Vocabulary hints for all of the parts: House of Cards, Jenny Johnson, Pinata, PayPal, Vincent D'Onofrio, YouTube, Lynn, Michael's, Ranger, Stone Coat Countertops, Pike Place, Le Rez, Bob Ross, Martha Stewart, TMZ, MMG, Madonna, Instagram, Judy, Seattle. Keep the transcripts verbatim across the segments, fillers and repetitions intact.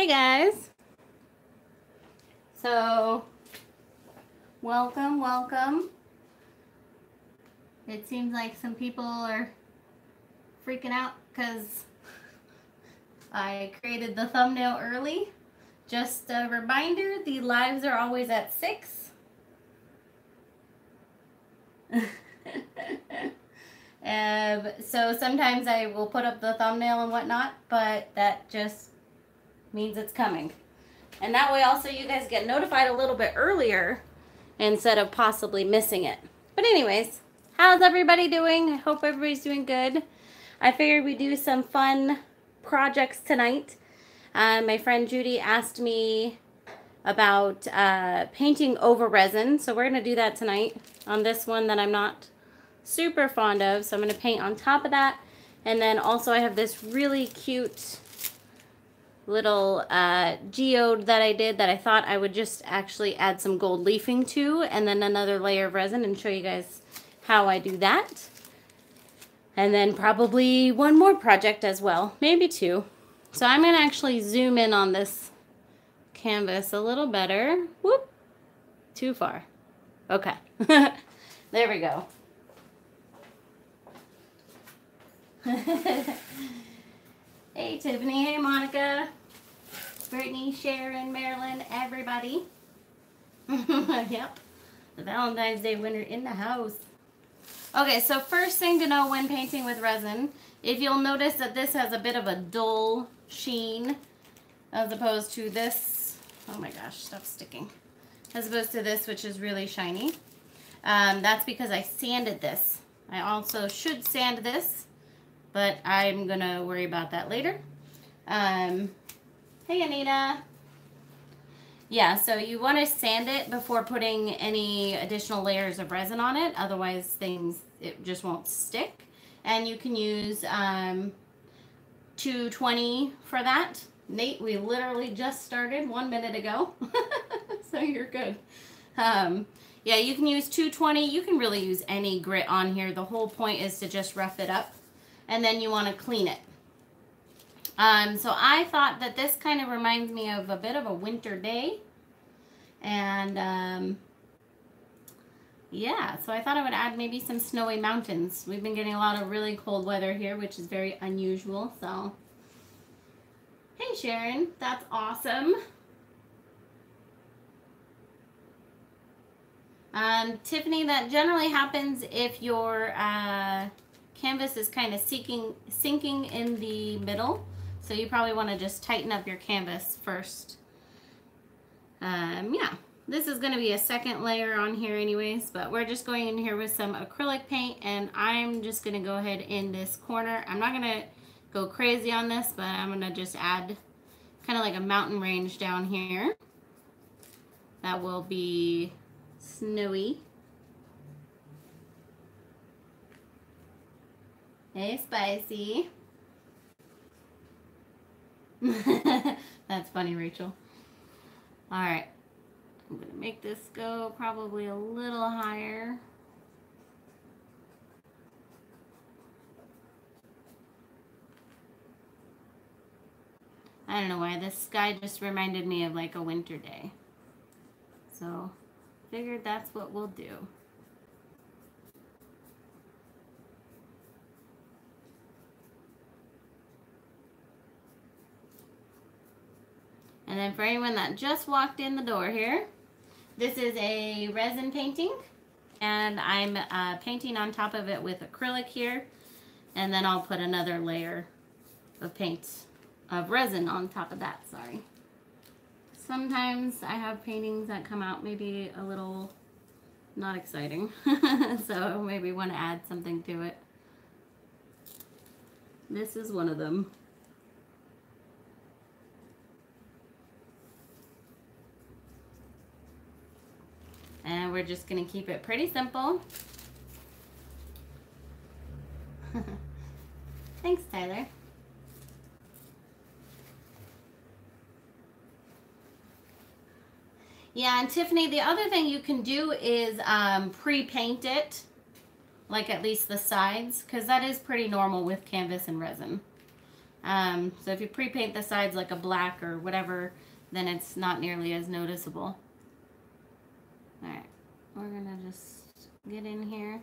Hey guys. So welcome, welcome. It seems like some people are freaking out because I created the thumbnail early. Just a reminder, the lives are always at six. Um, so sometimes I will put up the thumbnail and whatnot, but that just means it's coming. And that way also you guys get notified a little bit earlier instead of possibly missing it. But anyways, how's everybody doing? I hope everybody's doing good. I figured we'd do some fun projects tonight. Uh, my friend Judy asked me about uh, painting over resin. So we're going to do that tonight on this one that I'm not super fond of. So I'm going to paint on top of that. And then also I have this really cute little uh, geode that I did that I thought I would just actually add some gold leafing to, and then another layer of resin, and show you guys how I do that. And then probably one more project as well, maybe two. So I'm going to actually zoom in on this canvas a little better. Whoop, too far. Okay, there we go. Hey Tiffany, hey Monica, Brittany, Sharon, Marilyn, everybody. Yep, the Valentine's Day winner in the house. Okay, so first thing to know when painting with resin, if you'll notice that this has a bit of a dull sheen as opposed to this, oh my gosh, stuff's sticking, as opposed to this, which is really shiny. Um, that's because I sanded this. I also should sand this, but I'm going to worry about that later. Um, hey, Anita. Yeah, so you want to sand it before putting any additional layers of resin on it. Otherwise, things, it just won't stick. And you can use um, two twenty for that. Nate, we literally just started one minute ago. So you're good. Um, yeah, you can use two twenty. You can really use any grit on here. The whole point is to just rough it up. And then you want to clean it. Um, so I thought that this kind of reminds me of a bit of a winter day. And um, yeah, so I thought I would add maybe some snowy mountains. We've been getting a lot of really cold weather here, which is very unusual. So, hey Sharon, that's awesome. Um, Tiffany, that generally happens if you're... Uh, canvas is kind of sinking, sinking in the middle, so you probably want to just tighten up your canvas first. Um, yeah, this is going to be a second layer on here anyways, but we're just going in here with some acrylic paint, and I'm just going to go ahead in this corner. I'm not going to go crazy on this, but I'm going to just add kind of like a mountain range down here that will be snowy. Hey, Spicy. That's funny, Rachel. All right. I'm going to make this go probably a little higher. I don't know why. This sky just reminded me of like a winter day. So, figured that's what we'll do. And then for anyone that just walked in the door here, this is a resin painting, and I'm uh, painting on top of it with acrylic here, and then I'll put another layer of paint, of resin on top of that, sorry. Sometimes I have paintings that come out maybe a little not exciting, so maybe want to add something to it. This is one of them. And we're just going to keep it pretty simple. Thanks, Tyler. Yeah, and Tiffany, the other thing you can do is um, pre-paint it, like at least the sides, because that is pretty normal with canvas and resin. Um, so if you pre-paint the sides like a black or whatever, then it's not nearly as noticeable. All right, we're gonna just get in here.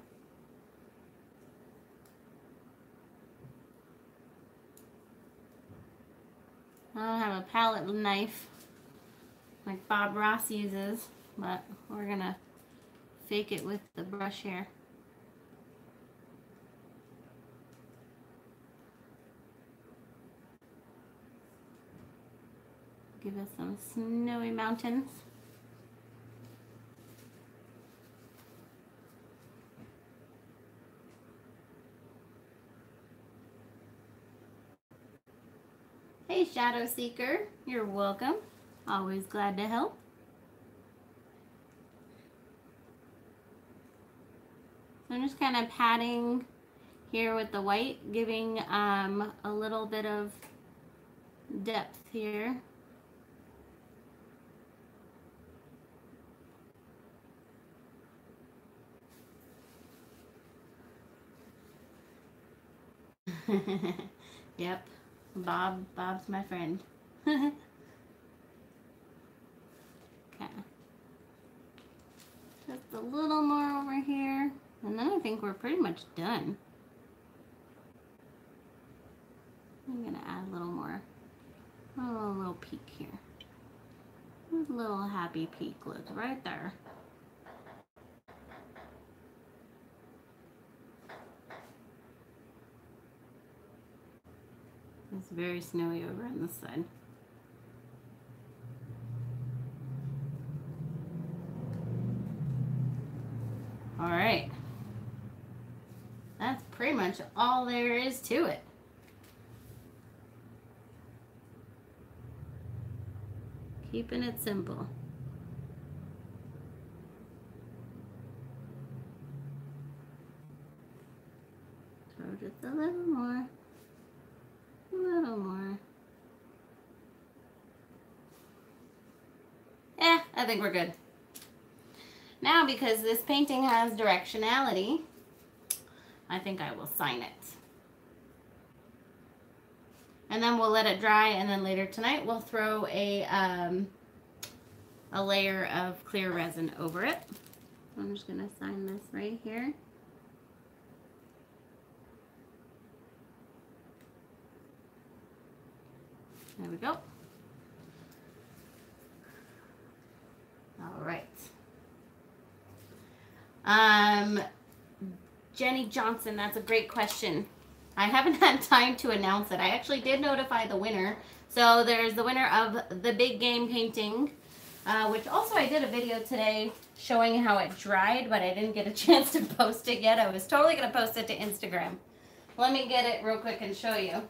I don't have a palette knife like Bob Ross uses, but we're gonna fake it with the brush here. Give us some snowy mountains. Hey, Shadow Seeker, you're welcome. Always glad to help. So I'm just kind of patting here with the white, giving um, a little bit of depth here. Yep, Bob, Bob's my friend. Okay. Just a little more over here, and then I think we're pretty much done. I'm gonna add a little more, a little, little peak here. A little happy peak look right there. It's very snowy over on this side. All right. That's pretty much all there is to it. Keeping it simple. Throw just a little more. A little more. Yeah, I think we're good. Now, because this painting has directionality, I think I will sign it. And then we'll let it dry, and then later tonight we'll throw a, um, a layer of clear resin over it. I'm just gonna sign this right here. There we go. All right. Um, Jenny Johnson, that's a great question. I haven't had time to announce it. I actually did notify the winner. So there's the winner of the big game painting, uh, which also I did a video today showing how it dried, but I didn't get a chance to post it yet. I was totally going to post it to Instagram. Let me get it real quick and show you.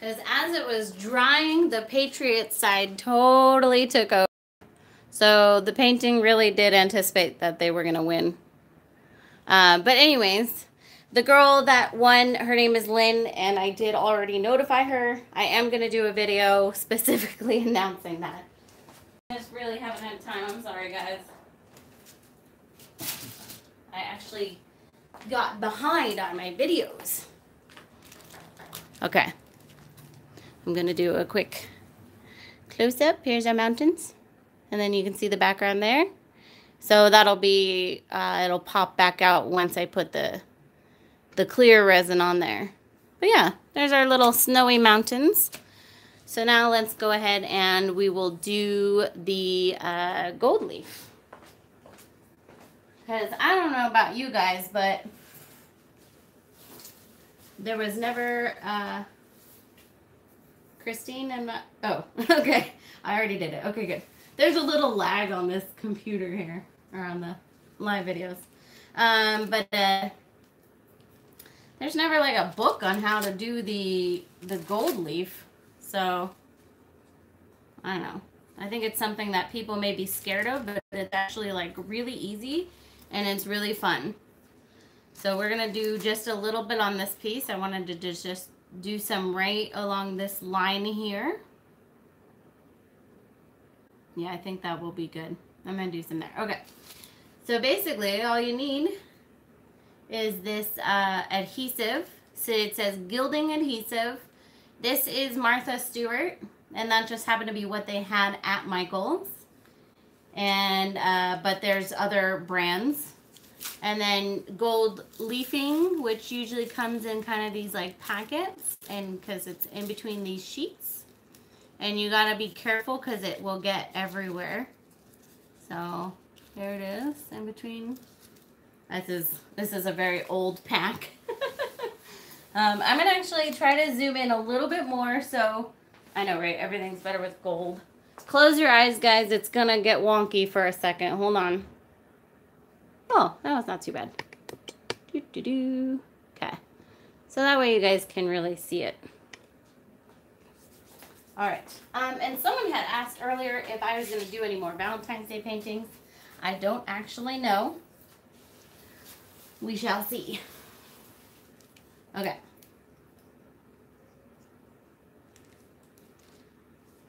Because as it was drying, the Patriot side totally took over. So the painting really did anticipate that they were going to win. Uh, but anyways, the girl that won, her name is Lynn, and I did already notify her. I am going to do a video specifically announcing that. I just really haven't had time. I'm sorry, guys. I actually got behind on my videos. Okay. I'm going to do a quick close-up. Here's our mountains. And then you can see the background there. So that'll be, uh, it'll pop back out once I put the, the clear resin on there. But yeah, there's our little snowy mountains. So now let's go ahead and we will do the uh, gold leaf. Because I don't know about you guys, but there was never... Uh, Christine and my, oh, okay. I already did it. Okay, good. There's a little lag on this computer here, or on the live videos. Um, but uh, there's never like a book on how to do the, the gold leaf. So, I don't know. I think it's something that people may be scared of, but it's actually like really easy and it's really fun. So we're going to do just a little bit on this piece. I wanted to just, just do some right along this line here. Yeah, I think that will be good. I'm gonna do some there. Okay, So basically all you need is this uh, adhesive. So it says gilding adhesive. This is Martha Stewart, and that just happened to be what they had at Michael's. And uh, but there's other brands. And then gold leafing, which usually comes in kind of these like packets, and because it's in between these sheets, and you got to be careful because it will get everywhere. So there it is in between. This is this is a very old pack. um, I'm gonna actually try to zoom in a little bit more. So I know, right? Everything's better with gold. Close your eyes, guys. It's gonna get wonky for a second. Hold on. Oh, that was not too bad. Doo, doo, doo. Okay. So that way you guys can really see it. All right. Um, and someone had asked earlier if I was going to do any more Valentine's Day paintings. I don't actually know. We shall see. Okay.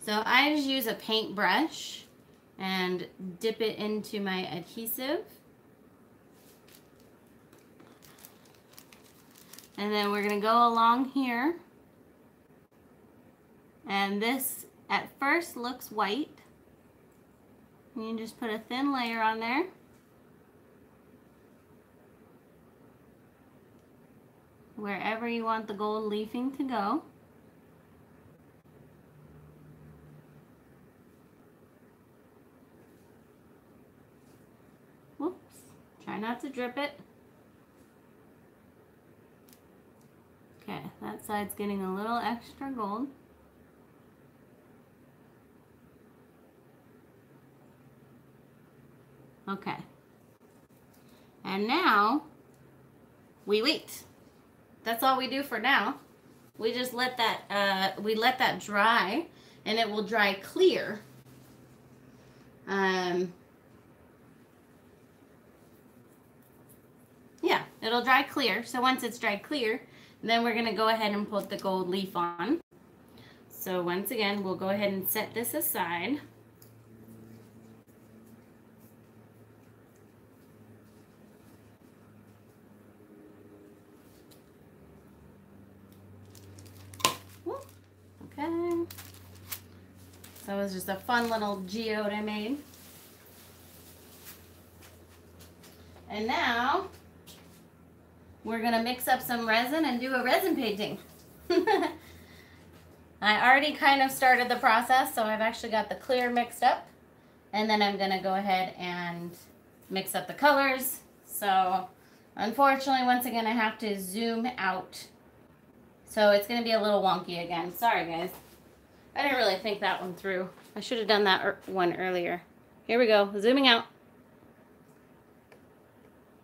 So I just use a paintbrush and dip it into my adhesive. And then we're going to go along here. And this at first looks white. You can just put a thin layer on there. Wherever you want the gold leafing to go. Whoops. Try not to drip it. Okay, that side's getting a little extra gold. Okay. And now, we wait. That's all we do for now. We just let that, uh, we let that dry, and it will dry clear. Um, yeah, it'll dry clear. So once it's dry clear, then we're going to go ahead and put the gold leaf on. So once again, we'll go ahead and set this aside. Woo. Okay. So it was just a fun little geode I made. And now we're going to mix up some resin and do a resin painting. I already kind of started the process, so I've actually got the clear mixed up. And then I'm going to go ahead and mix up the colors. So unfortunately, once again, I have to zoom out. So it's going to be a little wonky again. Sorry, guys. I didn't really think that one through. I should have done that er- one earlier. Here we go. Zooming out.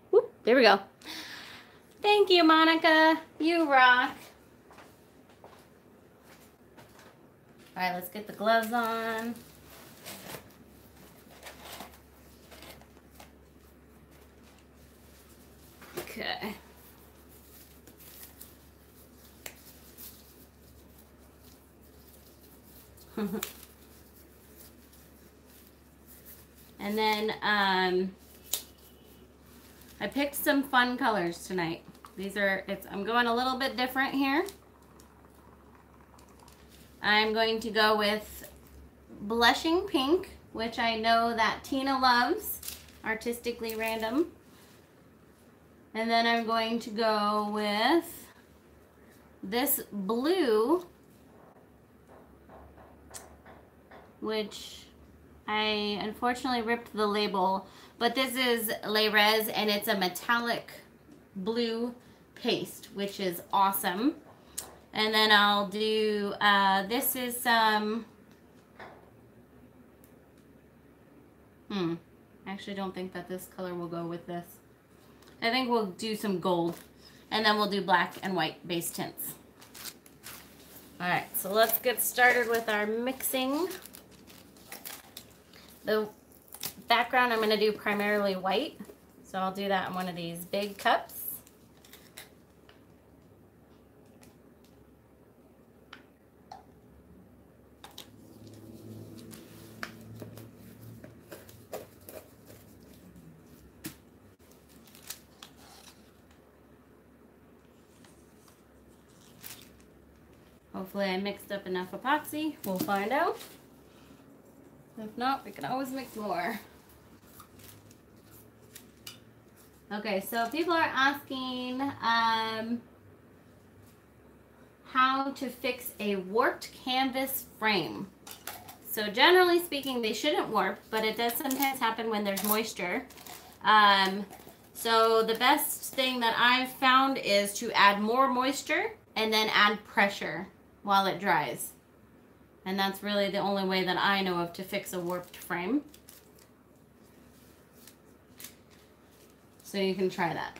Whoop, there we go. Thank you, Monica. You rock. All right, let's get the gloves on. Okay. And then um, I picked some fun colors tonight. These are, it's, I'm going a little bit different here. I'm going to go with blushing pink, which I know that Tina loves, artistically random. And then I'm going to go with this blue, which I unfortunately ripped the label, but this is Le Rez, and it's a metallic blue paste, which is awesome. And then I'll do uh this is some um, hmm I actually don't think that this color will go with this. I think we'll do some gold, and then we'll do black and white base tints. All right, so let's get started with our mixing. The background I'm going to do primarily white, so I'll do that in one of these big cups. Hopefully I mixed up enough epoxy. We'll find out. If not, we can always mix more. Okay, so people are asking um, how to fix a warped canvas frame. So generally speaking, they shouldn't warp, but it does sometimes happen when there's moisture. Um, so the best thing that I've found is to add more moisture and then add pressure while it dries. And that's really the only way that I know of to fix a warped frame. So you can try that.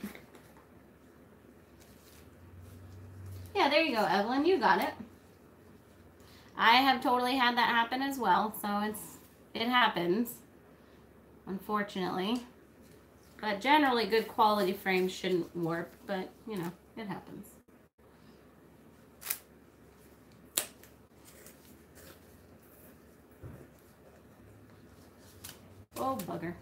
Yeah, there you go, Evelyn, you got it. I have totally had that happen as well, so it's it happens, unfortunately. But generally, good quality frames shouldn't warp, but, you know, it happens. Oh, bugger.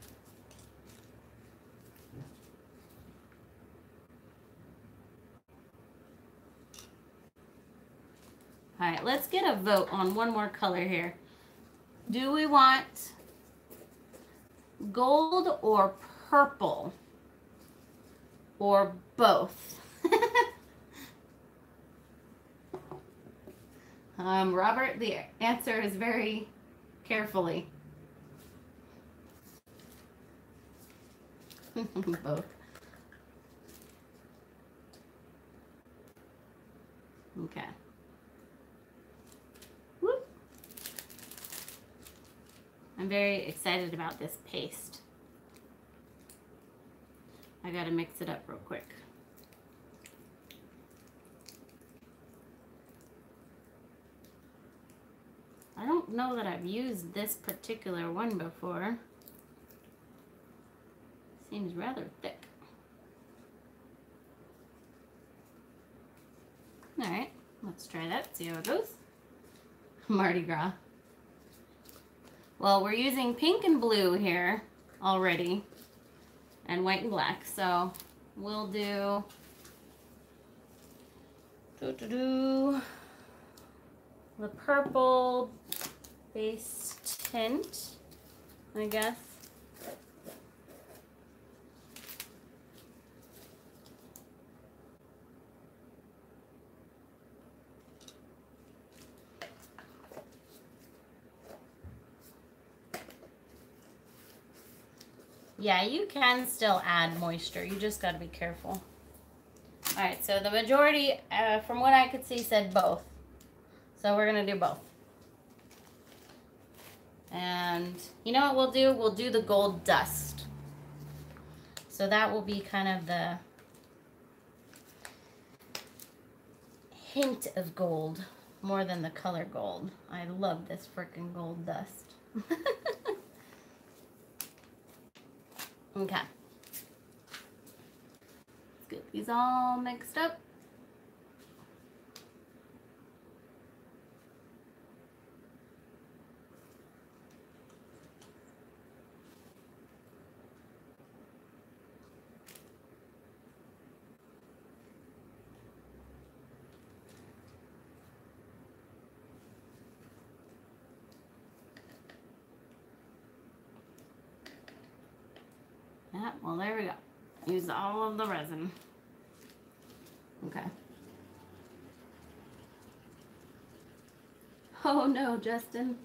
All right, let's get a vote on one more color here. Do we want gold or purple or both? um, Robert, the answer is very carefully. Both. Okay. I'm very excited about this paste. I gotta mix it up real quick. I don't know that I've used this particular one before. Seems rather thick. All right, let's try that, see how it goes. Mardi Gras. Well, we're using pink and blue here already, and white and black, so we'll do, do, do, do the purple base tint, I guess. Yeah, you can still add moisture. You just got to be careful. All right, so the majority, uh, from what I could see, said both. So we're going to do both. And you know what we'll do? We'll do the gold dust. So that will be kind of the hint of gold more than the color gold. I love this freaking gold dust. Okay, let's get these all mixed up. Yeah, well, there we go. Use all of the resin. Okay. Oh no, Justin.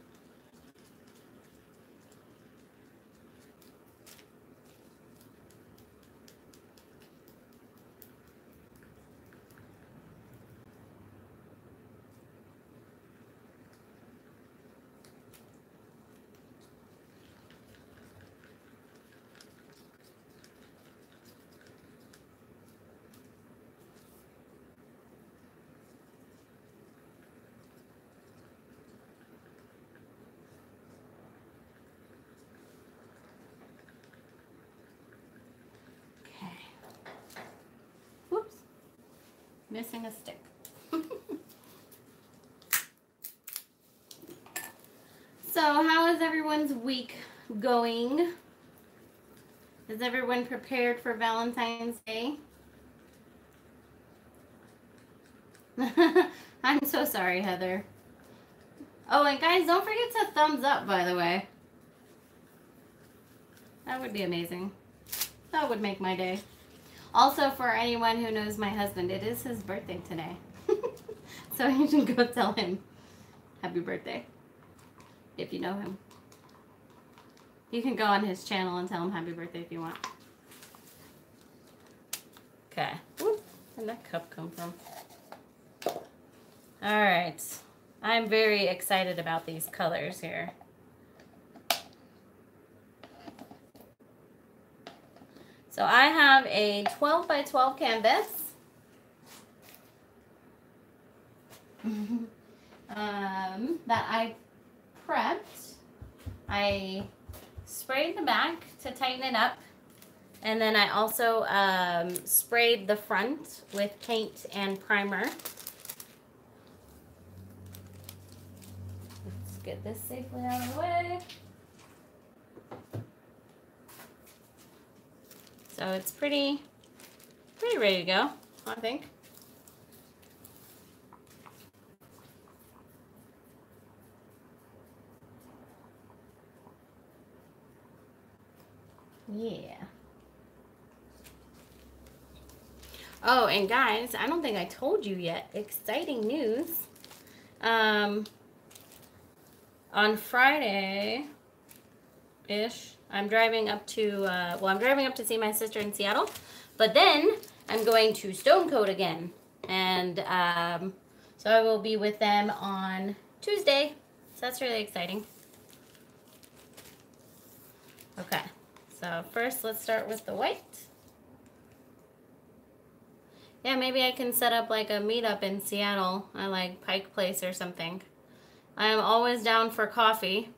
Missing a stick. So how is everyone's week going? Is everyone prepared for Valentine's Day? I'm so sorry, Heather. Oh, and guys, don't forget to thumbs up, by the way. That would be amazing. That would make my day. Also, for anyone who knows my husband, it is his birthday today. So you can go tell him happy birthday if you know him. You can go on his channel and tell him happy birthday if you want. Okay. Whoop. Where'd that cup come from? All right. I'm very excited about these colors here. So I have a twelve by twelve canvas. um, that I prepped. I sprayed the back to tighten it up. And then I also um, sprayed the front with paint and primer. Let's get this safely out of the way. So it's pretty, pretty ready to go, I think. Yeah. Oh, and guys, I don't think I told you yet. Exciting news. Um, on Friday-ish, I'm driving up to, uh, well, I'm driving up to see my sister in Seattle, but then I'm going to Stone Coat again. And um, so I will be with them on Tuesday. So that's really exciting. Okay, so first let's start with the white. Yeah, maybe I can set up like a meetup in Seattle at like Pike Place or something. I am always down for coffee.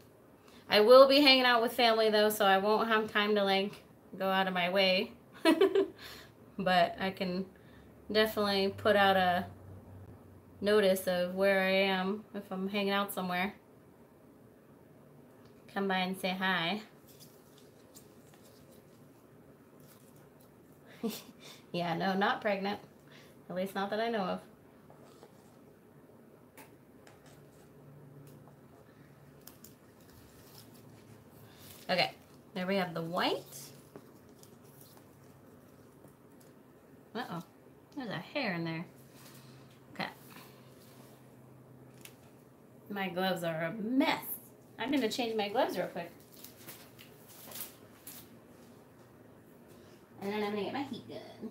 I will be hanging out with family though, so I won't have time to like go out of my way. But I can definitely put out a notice of where I am if I'm hanging out somewhere. Come by and say hi. Yeah, no, not pregnant. At least not that I know of. Okay, there we have the white. Uh-oh, there's a hair in there. Okay. My gloves are a mess. I'm gonna change my gloves real quick. And then I'm gonna get my heat gun.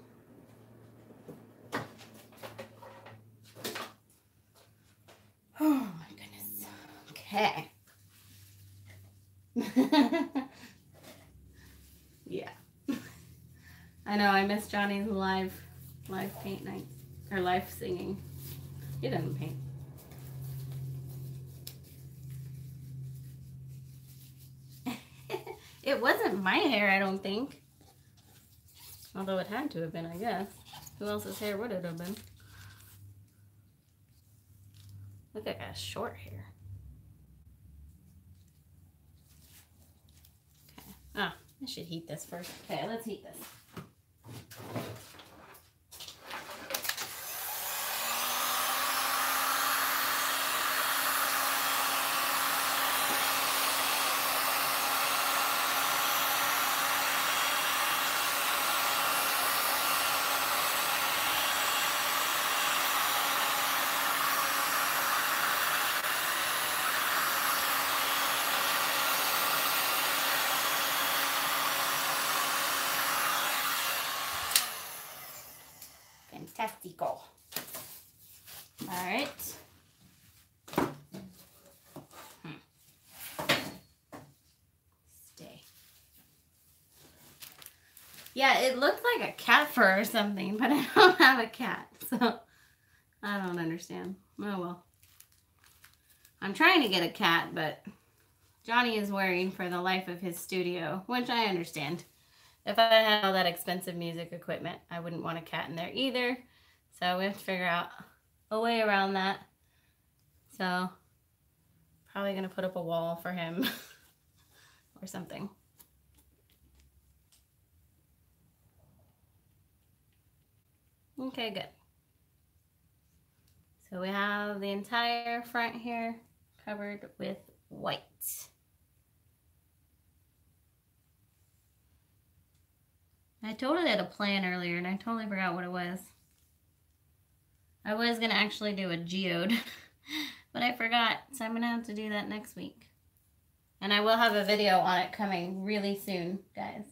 Oh my goodness. Okay. Yeah. I know, I miss Johnny's live live paint nights or live singing. He doesn't paint. It wasn't my hair, I don't think. Although it had to have been, I guess. Who else's hair would it have been? Look, I got short hair. Ah, oh, I should heat this first. Okay, let's heat this. Testicle. All right. Hmm. Stay. Yeah, it looked like a cat fur or something, but I don't have a cat, so I don't understand. Oh well. I'm trying to get a cat, but Johnny is worrying for the life of his studio, which I understand. If I had all that expensive music equipment, I wouldn't want a cat in there either. So we have to figure out a way around that. So probably gonna put up a wall for him or something. Okay, good. So we have the entire front here covered with white. I totally had a plan earlier and I totally forgot what it was. I was gonna actually do a geode, but I forgot, so I'm gonna have to do that next week. And I will have a video on it coming really soon, guys.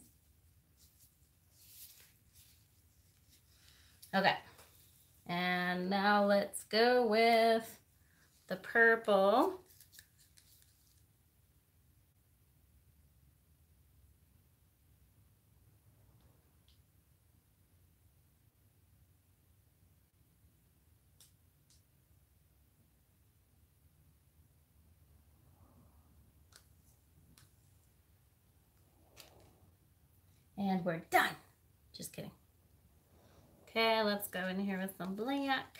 Okay, and now let's go with the purple. And we're done. Just kidding. Okay, let's go in here with some black.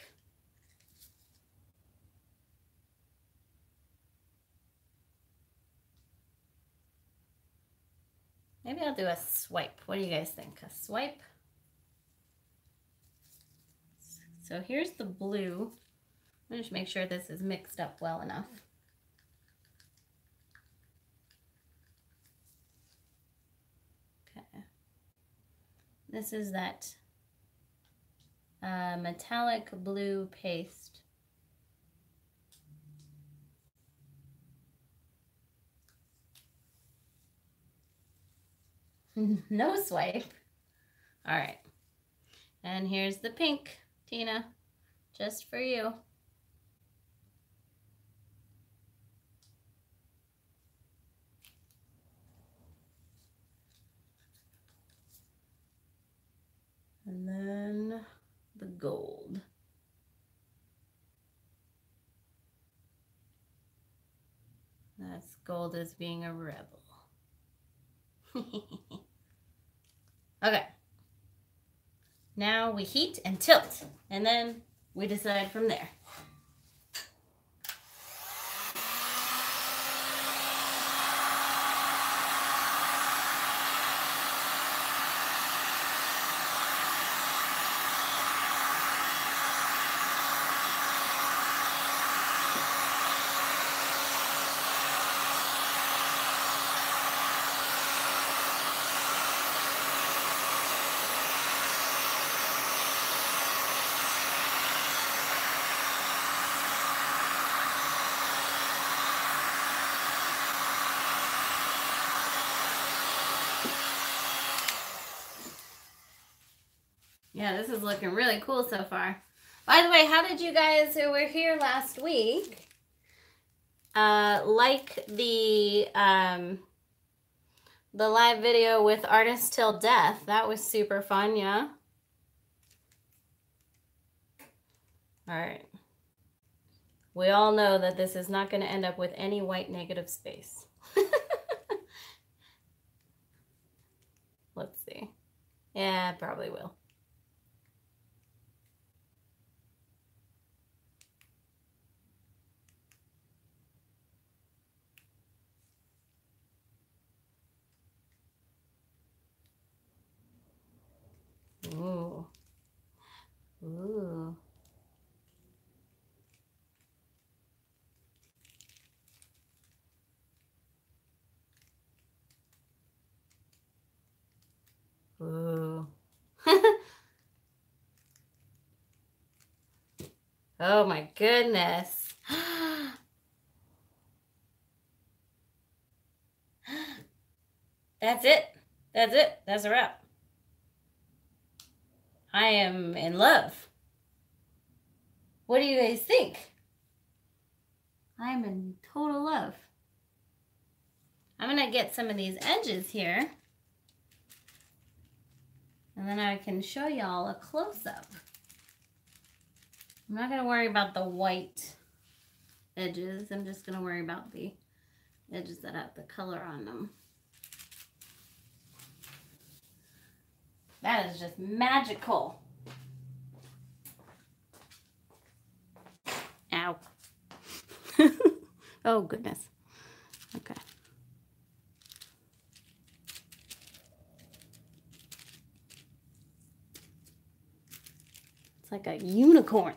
Maybe I'll do a swipe. What do you guys think? A swipe? So here's the blue. Let me just make sure this is mixed up well enough. This is that uh, metallic blue paste. No swipe. All right. And here's the pink, Tina, just for you. And then the gold. That's gold as being a rebel. Okay. Now we heat and tilt, and then we decide from there. Yeah, this is looking really cool so far. By the way, how did you guys who were here last week uh, like the um, the live video with Artists Till Death? That was super fun, yeah? All right. We all know that this is not going to end up with any white negative space. Let's see. Yeah, it probably will. Ooh. Ooh. Ooh. Oh my goodness. That's it. That's it. That's a wrap. I am in love. What do you guys think? I'm in total love. I'm gonna get some of these edges here, and then I can show y'all a close-up. I'm not gonna worry about the white edges. I'm just gonna worry about the edges that have the color on them. That is just magical. Ow. Oh, goodness. Okay. It's like a unicorn.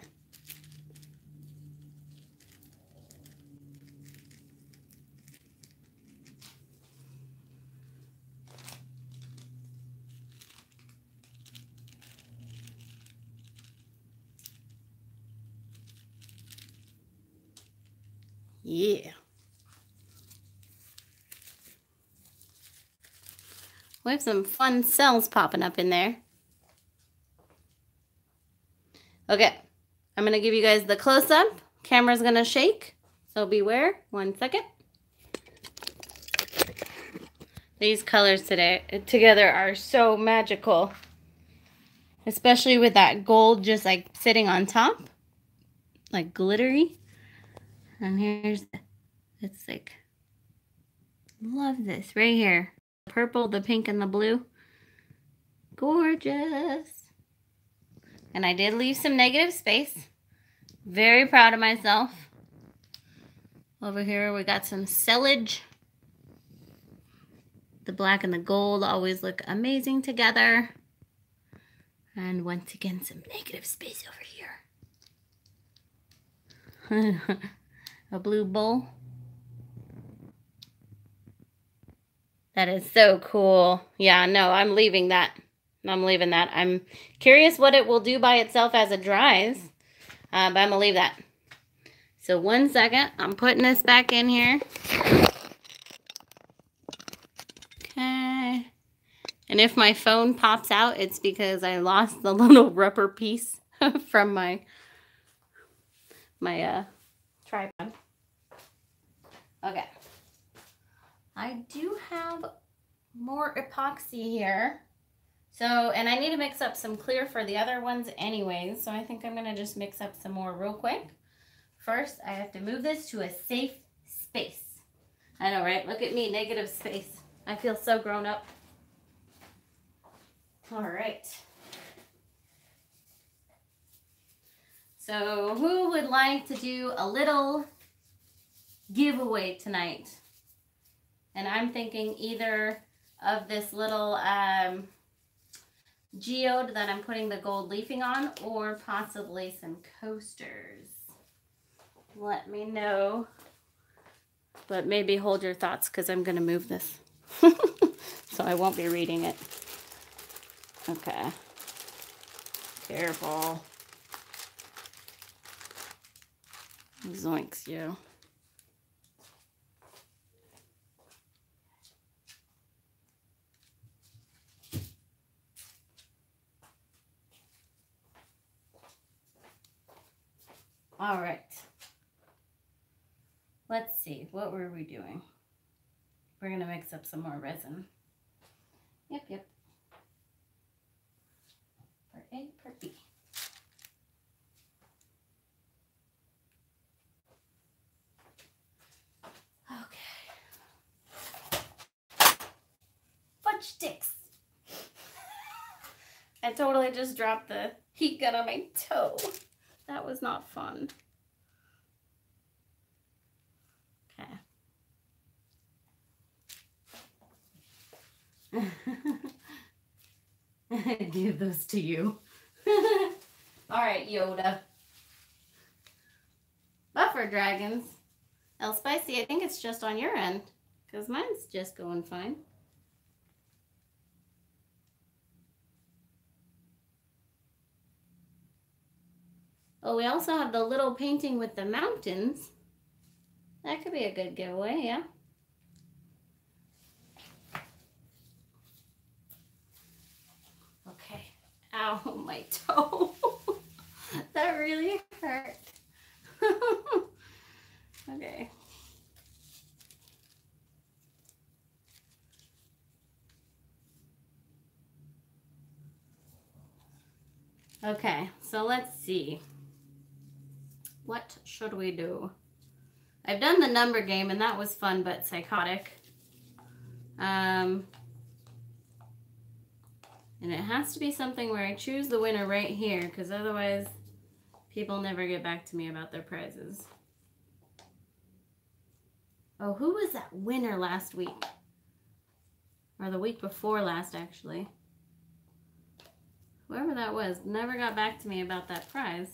Yeah. We have some fun cells popping up in there. Okay. I'm going to give you guys the close-up. Camera's going to shake, so beware. One second. These colors today together are so magical, especially with that gold just like sitting on top, like glittery. And here's, it's like, love this right here. The purple, the pink, and the blue. Gorgeous. And I did leave some negative space. Very proud of myself. Over here we got some sellage. The black and the gold always look amazing together. And once again, some negative space over here. A blue bowl. That is so cool. Yeah, no, I'm leaving that. I'm leaving that. I'm curious what it will do by itself as it dries, uh, but I'm going to leave that. So one second. I'm putting this back in here. Okay. And if my phone pops out, it's because I lost the little rubber piece from my, my uh, tripod. Okay. I do have more epoxy here. So, and I need to mix up some clear for the other ones anyways, so I think I'm going to just mix up some more real quick. First, I have to move this to a safe space. I know, right? Look at me, negative space. I feel so grown up. All right. So, who would like to do a little giveaway tonight? And I'm thinking either of this little... Um, geode that I'm putting the gold leafing on, or possibly some coasters. Let me know, but maybe hold your thoughts because I'm going to move this so I won't be reading it. Okay, careful. Zoinks you. All right, let's see, what were we doing? We're gonna mix up some more resin. Yep, yep. Part A, part B. Okay. Fudge sticks. I totally just dropped the heat gun on my toe. That was not fun. Okay. I give those to you. All right, Yoda. Buffer dragons. El Spicy, I think it's just on your end because mine's just going fine. Oh, we also have the little painting with the mountains. That could be a good giveaway, yeah. Okay. Ow, my toe. That really hurt. Okay. Okay, so let's see. What should we do? I've done the number game and that was fun but psychotic. Um, and it has to be something where I choose the winner right here because otherwise people never get back to me about their prizes. Oh, who was that winner last week? Or the week before last, actually. Whoever that was never got back to me about that prize,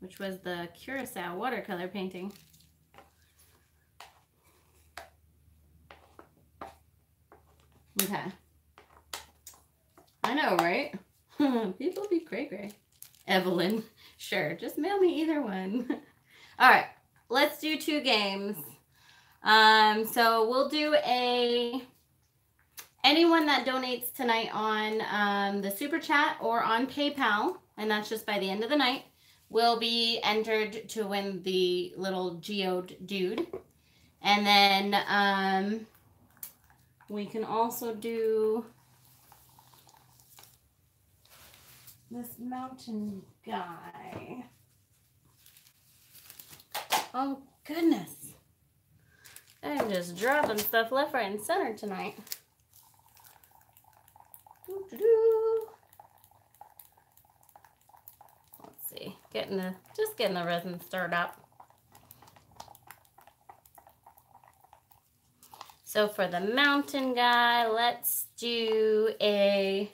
which was the Curacao watercolor painting. Okay. I know, right? People be cray-cray. Evelyn. Sure, just mail me either one. All right. let's do two games. Um, so we'll do a, anyone that donates tonight on um, the Super Chat or on PayPal, and that's just by the end of the night, will be entered to win the little geode dude. And then um, we can also do this mountain guy. Oh, goodness. I'm just dropping stuff left, right, and center tonight. Doo-doo-doo. Let's see. Getting the just getting the resin stirred up. So for the mountain guy, let's do a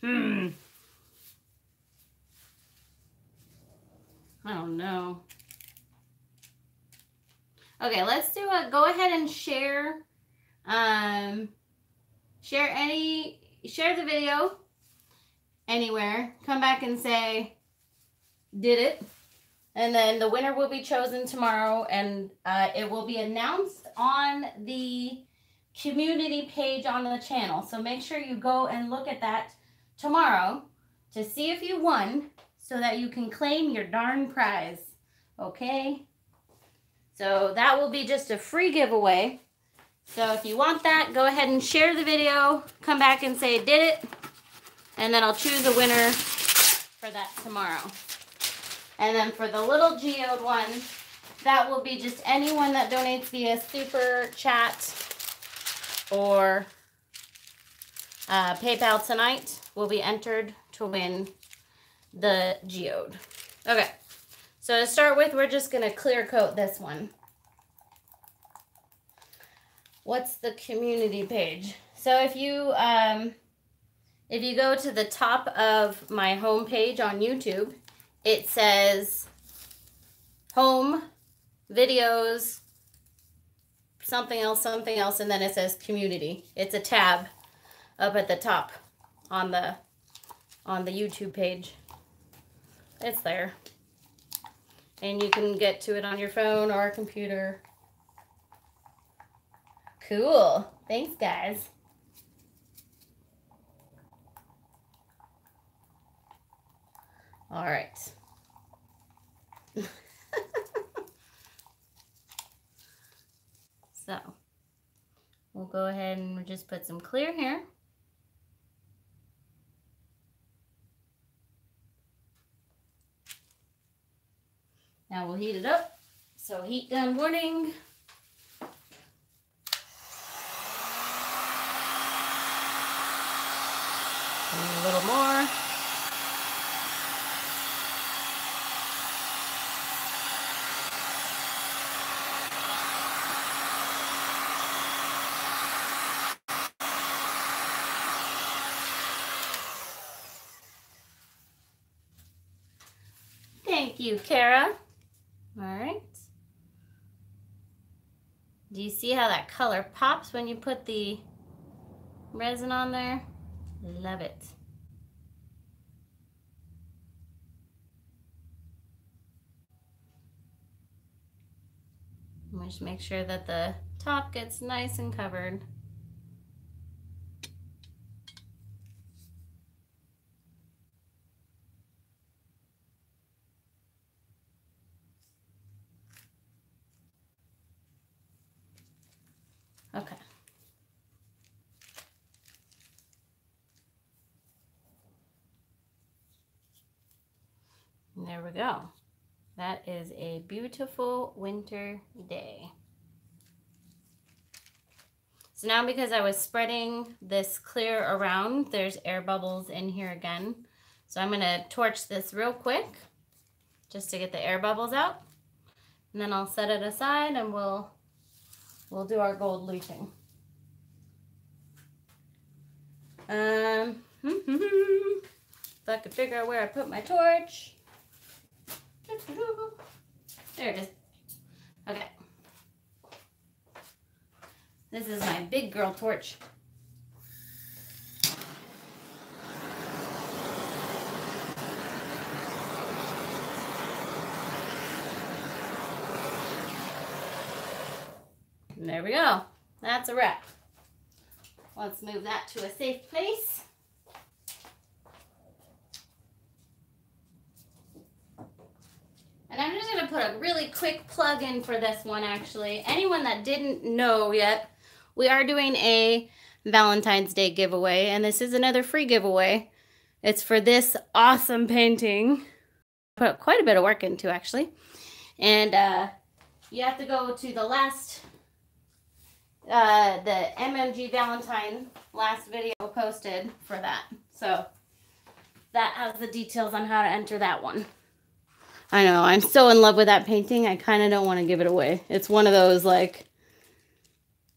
hmm. I don't know. Okay, let's do a, go ahead and share, um, share any, share the video anywhere. Come back and say, did it. And then the winner will be chosen tomorrow, and uh, it will be announced on the community page on the channel. So make sure you go and look at that tomorrow to see if you won, so that you can claim your darn prize, okay? So that will be just a free giveaway. So if you want that, go ahead and share the video, come back and say, did it, and then I'll choose a winner for that tomorrow. And then for the little geode one, that will be just anyone that donates via Super Chat or uh, PayPal tonight will be entered to win the geode. Okay, so to start with, we're just gonna clear coat this one. What's the community page? So if you um, if you go to the top of my home page on YouTube, it says home videos, something else, something else, and then it says community. It's a tab up at the top on the on the YouTube page. It's there, and you can get to it on your phone or a computer. Cool, thanks guys. All right. So we'll go ahead and just put some clear here. Now we'll heat it up. So heat gun warning. And a little more. Thank you, Kara. All right. Do you see how that color pops when you put the resin on there? Love it. We should make sure that the top gets nice and covered. Okay. And there we go. That is a beautiful winter day. So now, because I was spreading this clear around, there's air bubbles in here again. So I'm gonna torch this real quick just to get the air bubbles out. And then I'll set it aside and we'll We'll do our gold leaching. Um, if I could figure out where I put my torch. There it is. Okay. This is my big girl torch. And there we go. That's a wrap. Let's move that to a safe place. And I'm just going to put a really quick plug in for this one, actually. Anyone that didn't know yet, we are doing a Valentine's Day giveaway, and this is another free giveaway. It's for this awesome painting. Put quite a bit of work into, actually. And uh, you have to go to the last, uh, the M M G Valentine last video posted for that. So that has the details on how to enter that one. I know, I'm so in love with that painting. I kind of don't want to give it away. It's one of those, like,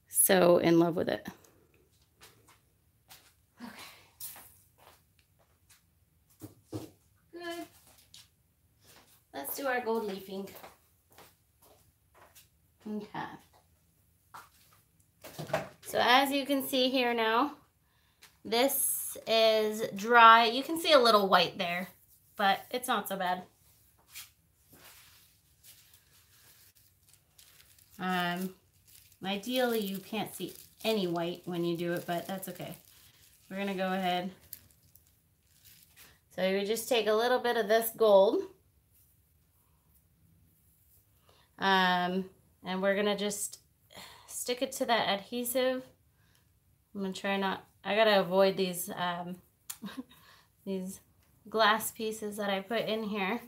so in love with it. Okay. Good. Let's do our gold leafing. Okay. So as you can see here now, this is dry. You can see a little white there, but it's not so bad. Um, ideally you can't see any white when you do it, but that's okay. We're going to go ahead. So you just take a little bit of this gold. Um, and we're going to just stick it to that adhesive. I'm going to try not, I got to avoid these, um, these glass pieces that I put in here.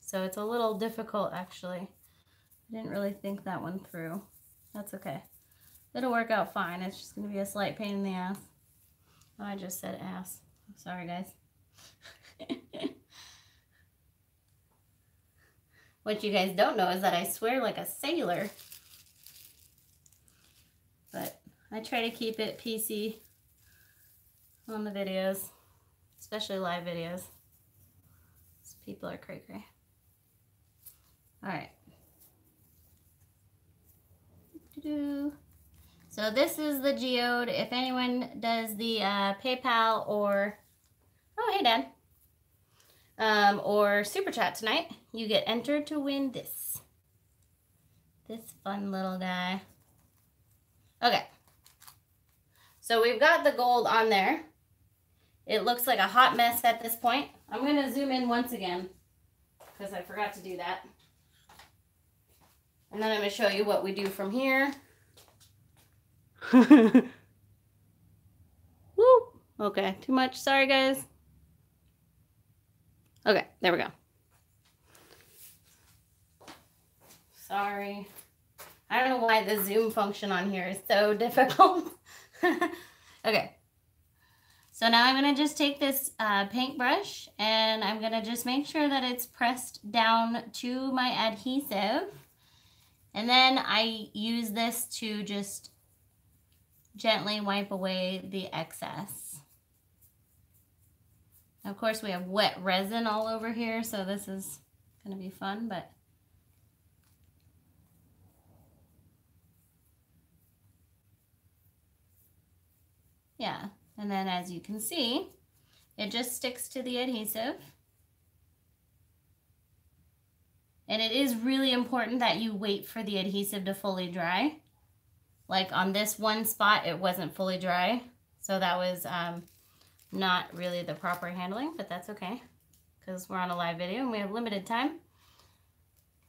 So it's a little difficult, actually. I didn't really think that one through. That's okay. It'll work out fine. It's just gonna be a slight pain in the ass. Oh, I just said ass. I'm sorry, guys. What you guys don't know is that I swear like a sailor. But I try to keep it P C on the videos, especially live videos. People are cray-cray. All right. So this is the geode. If anyone does the uh, PayPal or, oh, hey, Dad, um, or Super Chat tonight, you get entered to win this. This fun little guy. Okay. So we've got the gold on there. It looks like a hot mess at this point. I'm going to zoom in once again because I forgot to do that. And then I'm going to show you what we do from here. Woo! Okay, too much. Sorry, guys. Okay, there we go. Sorry. I don't know why the zoom function on here is so difficult. Okay. So now I'm going to just take this uh, paintbrush and I'm going to just make sure that it's pressed down to my adhesive. And then I use this to just gently wipe away the excess. Of course, we have wet resin all over here, so this is going to be fun, but yeah. And then as you can see, it just sticks to the adhesive. And it is really important that you wait for the adhesive to fully dry. Like on this one spot, it wasn't fully dry. So that was um, not really the proper handling, but that's okay. Because we're on a live video and we have limited time.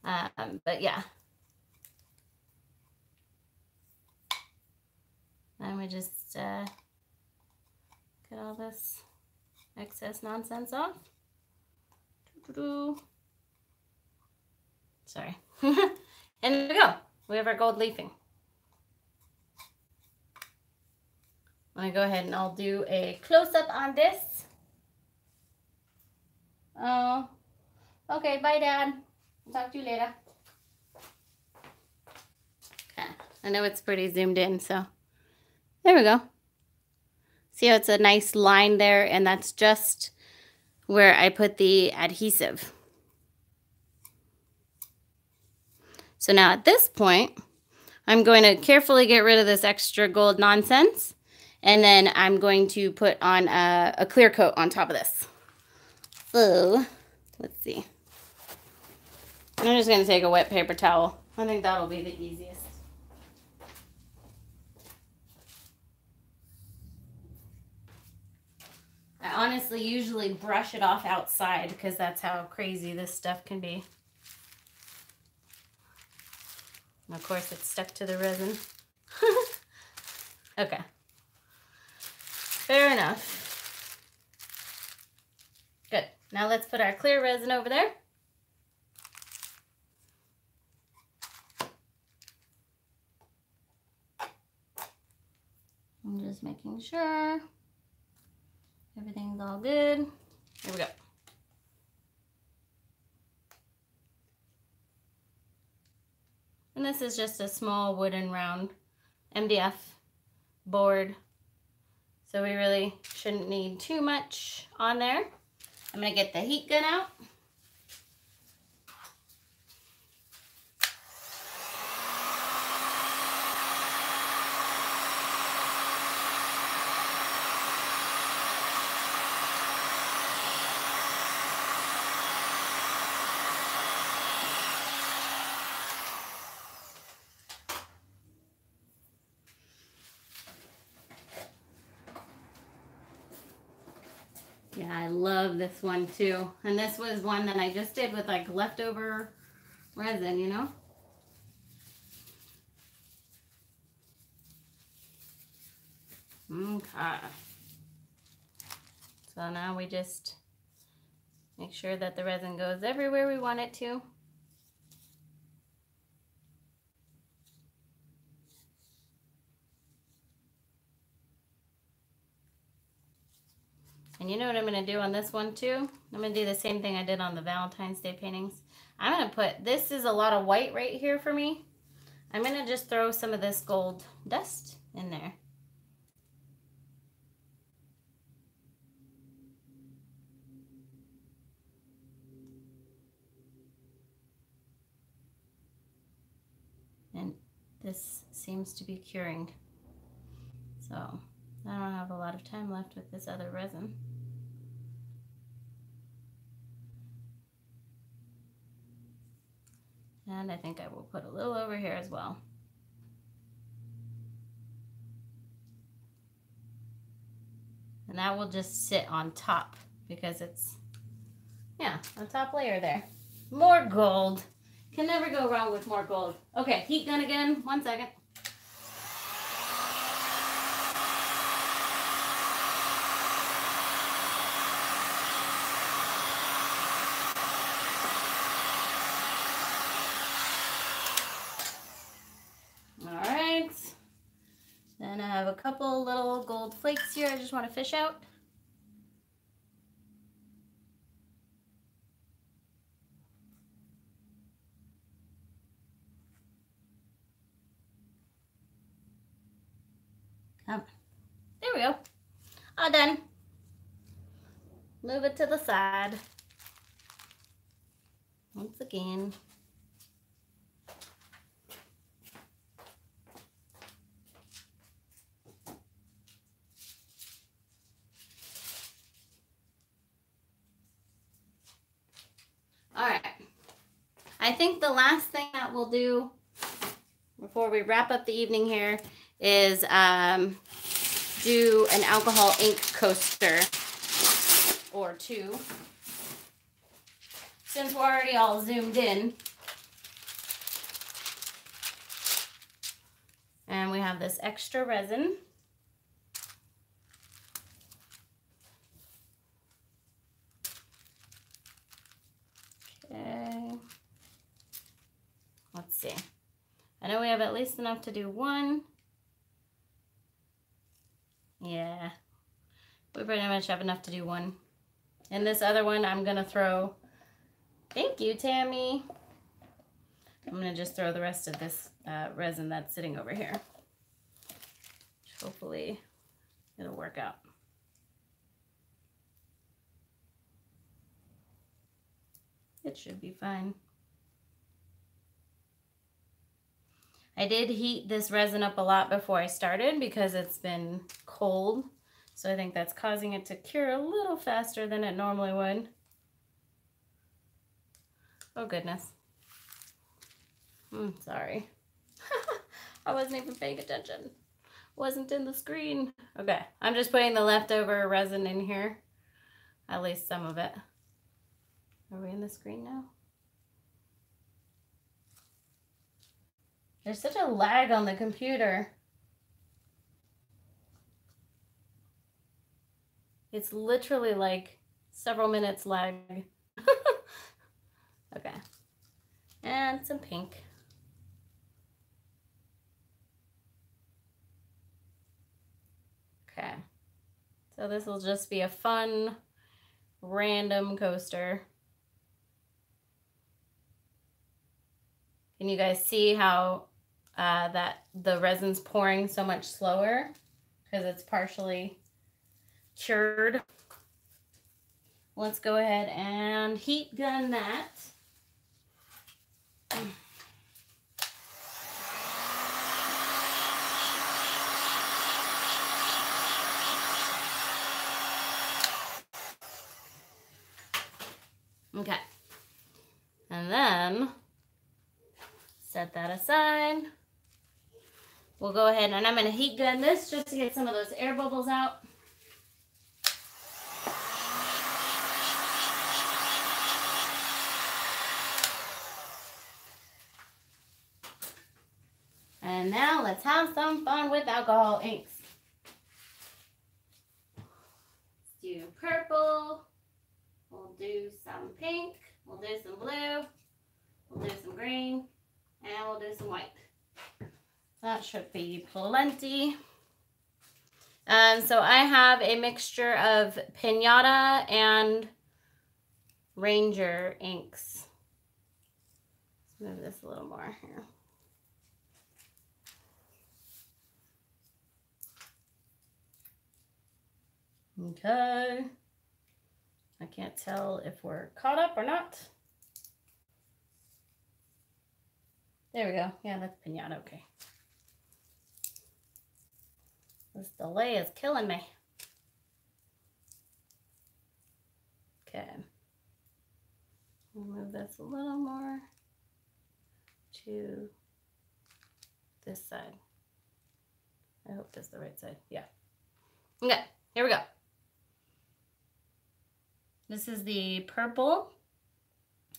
Um, but yeah. Then we just... Uh, Get all this excess nonsense off. Doo-doo-doo. Sorry. And there we go. We have our gold leafing. I'm going to go ahead and I'll do a close-up on this. Oh, okay. Bye, Dad. I'll talk to you later. Okay. I know it's pretty zoomed in, so there we go. See how it's a nice line there, and that's just where I put the adhesive. So now at this point, I'm going to carefully get rid of this extra gold nonsense, and then I'm going to put on a, a clear coat on top of this. So, let's see. I'm just going to take a wet paper towel. I think that'll be the easiest. I honestly usually brush it off outside because that's how crazy this stuff can be. And of course, it's stuck to the resin. Okay. Fair enough. Good. Now let's put our clear resin over there. I'm just making sure everything's all good. Here we go. And this is just a small wooden round M D F board. So we really shouldn't need too much on there. I'm gonna get the heat gun out. Yeah, I love this one too. And this was one that I just did with like leftover resin, you know? Okay. So now we just make sure that the resin goes everywhere we want it to. And you know what I'm gonna do on this one too? I'm gonna do the same thing I did on the Valentine's Day paintings. I'm gonna put, this is a lot of white right here for me. I'm gonna just throw some of this gold dust in there. And this seems to be curing. So I don't have a lot of time left with this other resin. And I think I will put a little over here as well. And that will just sit on top because it's, yeah, on top layer there. More gold. Can never go wrong with more gold. Okay, heat gun again. One second. A couple little gold flakes here I just want to fish out. Come on. There we go. All done. Move it to the side. Once again. I think the last thing that we'll do before we wrap up the evening here is um, do an alcohol ink coaster or two. Since we're already all zoomed in. And we have this extra resin. Okay. Let's see. I know we have at least enough to do one. Yeah. We pretty much have enough to do one. And this other one I'm going to throw. Thank you, Tammy. I'm going to just throw the rest of this uh, resin that's sitting over here. Hopefully it'll work out. It should be fine. I did heat this resin up a lot before I started because it's been cold. So I think that's causing it to cure a little faster than it normally would. Oh goodness. Mm, sorry. I wasn't even paying attention. Wasn't in the screen. Okay, I'm just putting the leftover resin in here. At least some of it. Are we in the screen now? There's such a lag on the computer. It's literally like several minutes lag. Okay. And some pink. Okay. So this will just be a fun, random coaster. Can you guys see how uh, that the resin's pouring so much slower? Because it's partially cured. Let's go ahead and heat gun that. Okay, and then set that aside. We'll go ahead and I'm going to heat gun this just to get some of those air bubbles out. And now let's have some fun with alcohol inks. Let's do purple. We'll do some pink. We'll do some blue. We'll do some green. And we'll do some white. That should be plenty. Um, so I have a mixture of Pinata and Ranger inks. Let's move this a little more here. Okay, I can't tell if we're caught up or not. There we go. Yeah, that's Pinata. Okay. This delay is killing me. Okay. We'll move this a little more to this side. I hope that's the right side. Yeah. Okay, here we go. This is the purple.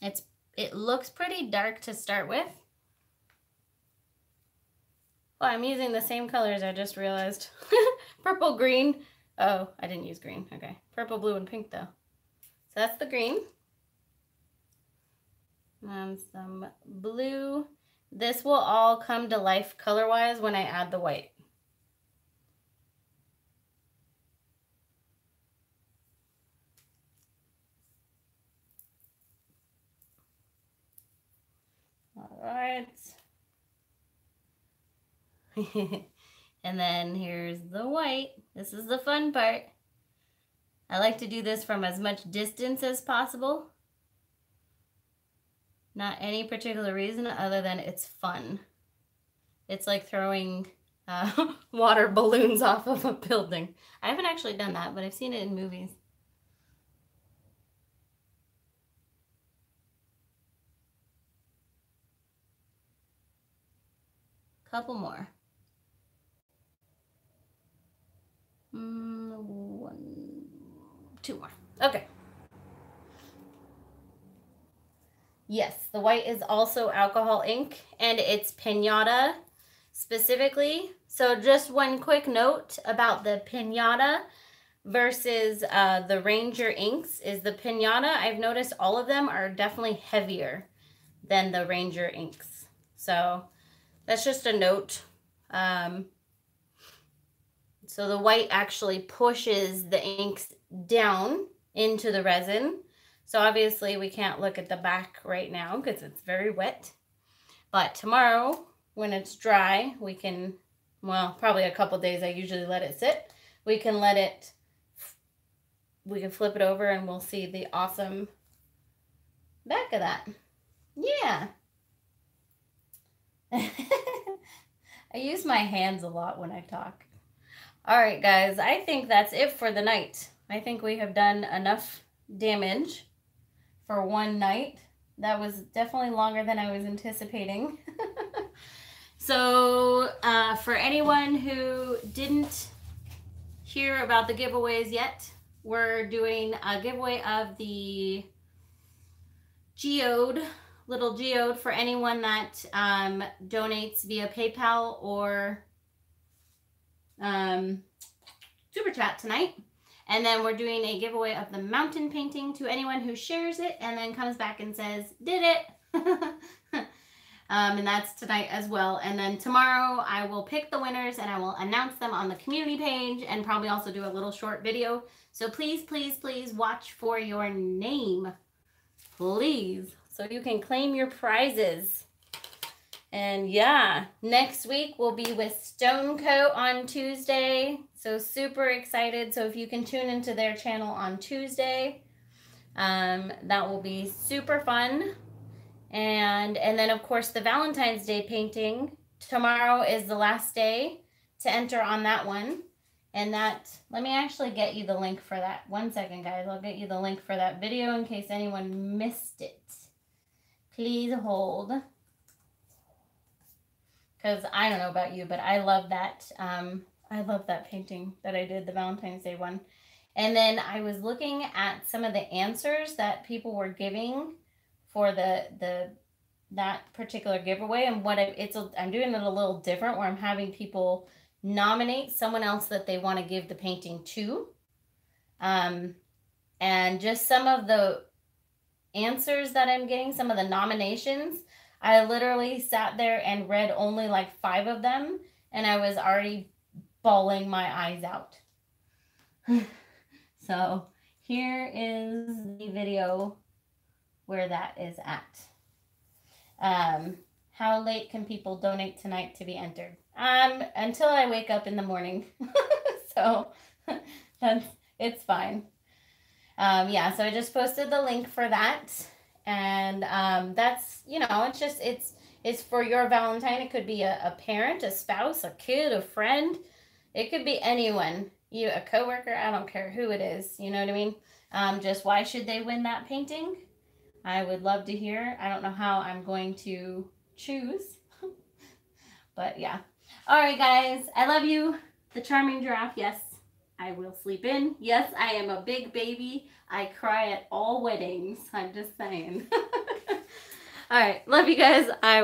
It's it looks pretty dark to start with. Well, I'm using the same colors, I just realized. Purple, green. Oh, I didn't use green. Okay. Purple, blue, and pink though. So that's the green. And some blue. This will all come to life color-wise when I add the white. Alright. And then here's the white. This is the fun part. I like to do this from as much distance as possible. Not any particular reason other than it's fun. It's like throwing uh, water balloons off of a building. I haven't actually done that, but I've seen it in movies. Couple more. Mm, one, two more. Okay. Yes, the white is also alcohol ink and it's Pinata specifically. So just one quick note about the Pinata versus uh, the Ranger inks is the Pinata, I've noticed all of them are definitely heavier than the Ranger inks. So that's just a note. Um, so the white actually pushes the inks down into the resin. So obviously we can't look at the back right now because it's very wet. But tomorrow when it's dry, we can, well, probably a couple days, I usually let it sit. We can let it, we can flip it over and we'll see the awesome back of that. Yeah. I use my hands a lot when I talk. All right, guys, I think that's it for the night. I think we have done enough damage for one night. That was definitely longer than I was anticipating. So uh, for anyone who didn't hear about the giveaways yet, we're doing a giveaway of the geode, little geode, for anyone that um, donates via PayPal or um, Super Chat tonight. And then we're doing a giveaway of the mountain painting to anyone who shares it and then comes back and says, did it. um, and that's tonight as well. And then tomorrow I will pick the winners and I will announce them on the community page and probably also do a little short video. So please, please, please watch for your name, please. So you can claim your prizes. And yeah, next week we'll be with Stone Coat on Tuesday. So super excited. So if you can tune into their channel on Tuesday, um, that will be super fun. And, and then of course the Valentine's Day painting, tomorrow is the last day to enter on that one. And that, let me actually get you the link for that. One second, guys, I'll get you the link for that video in case anyone missed it. Please hold. Because I don't know about you, but I love that. Um, I love that painting that I did, the Valentine's Day one. And then I was looking at some of the answers that people were giving for the the that particular giveaway, and what I, it's a, I'm doing it a little different, where I'm having people nominate someone else that they want to give the painting to, um, and just some of the answers that I'm getting, some of the nominations. I literally sat there and read only like five of them, and I was already bawling my eyes out. So here is the video where that is at. Um, how late can people donate tonight to be entered? Um, until I wake up in the morning. So that's, it's fine. Um, yeah, so I just posted the link for that. And um, that's, you know, it's just, it's, it's for your Valentine. It could be a, a parent, a spouse, a kid, a friend. It could be anyone, you, a coworker. I don't care who it is. You know what I mean? Um, just why should they win that painting? I would love to hear. I don't know how I'm going to choose, but yeah. All right, guys. I love you. The charming giraffe. Yes, I will sleep in. Yes, I am a big baby. I cry at all weddings. I'm just saying. All right. Love you guys. I